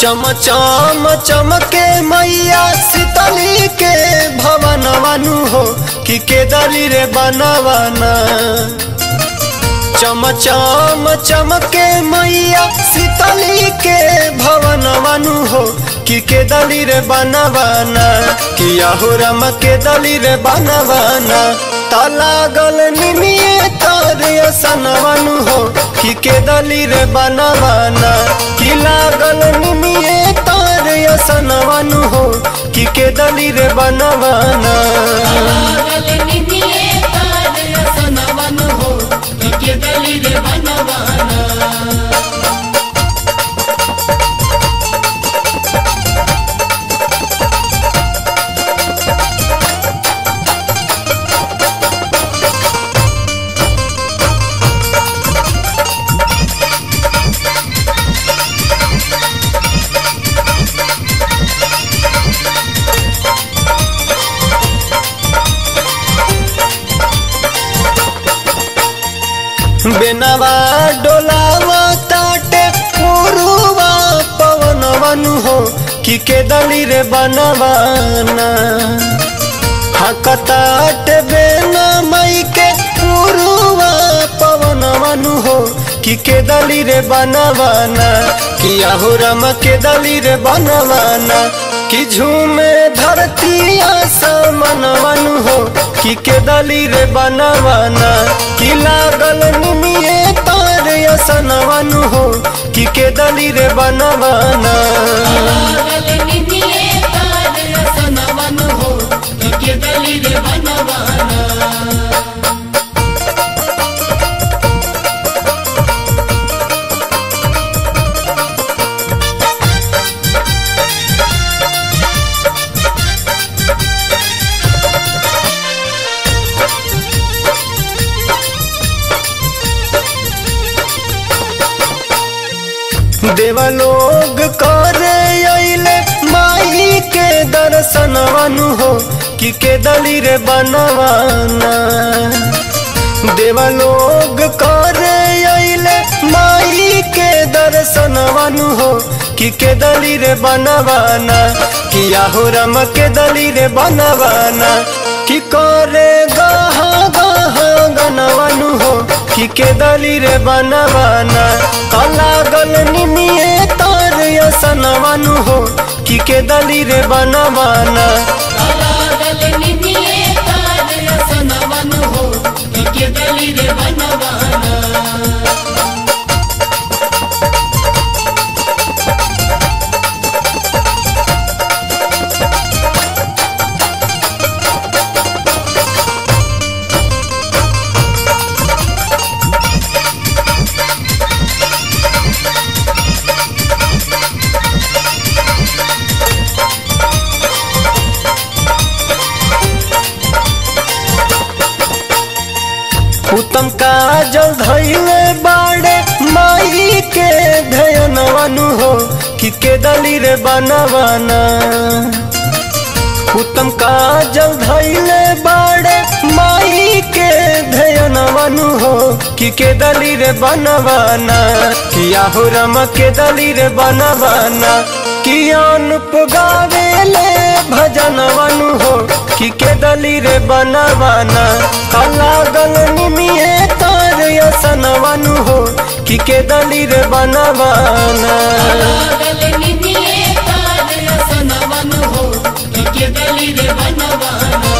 चमचम चमके मैया शीतली के भवनवानु हो कि केदली रे बनवा न। चमचम चमके मैया शीतली के भवनवानु हो कि केदली रे बनवा न। किया हो राम केदली रे बनवा न, तालागल निमिये तारे सनवानु हो कि केदली रे बनवा न। लागल निमिये तारे सनवानु हो कि केदली रे बनवा न। बेनवा डोलावा ताटे पुरुवा पवनवानु हो कि केदली रे बनवा न। हकताटे बेना मई के पुरुवा पवनवानु हो कि केदली रे बनवा न। किया हो राम केदली रे बनवा न, कि झूमे धरती आसमानवानु हो कि केदली रे बनवा न। कि लागल निमिये तारे सनवानु हो कि केदली रे बनवा न। देवलोग करे आइले माई के दर्शनवानु हो कि केदली रे बनवा न। देवलोग करे आइले माई के दर्शनवानु हो कि केदली रे बनवा न। किया हो राम केदली रे बनवा न, कि करे गाहा गाहा गनवानु हो कि केदली रे बनवा न। लागल निमिये तारे सनवानु हो कि केदली रे बनवा न। उत्तम काजल धैले बाड़े माई के धयनवानु हो कि केदली रे बनवा न। उत्तम काजल धैले बाड़े माई के धयनवानु हो कि केदली रे बनवा न। किया हो राम केदली रे बनवा न, कि अनुप गावेले भजनवानु हो कि केदली रे बनवा न। लागल निमिये तारे सनवानु हो कि केदली रे बनवा न।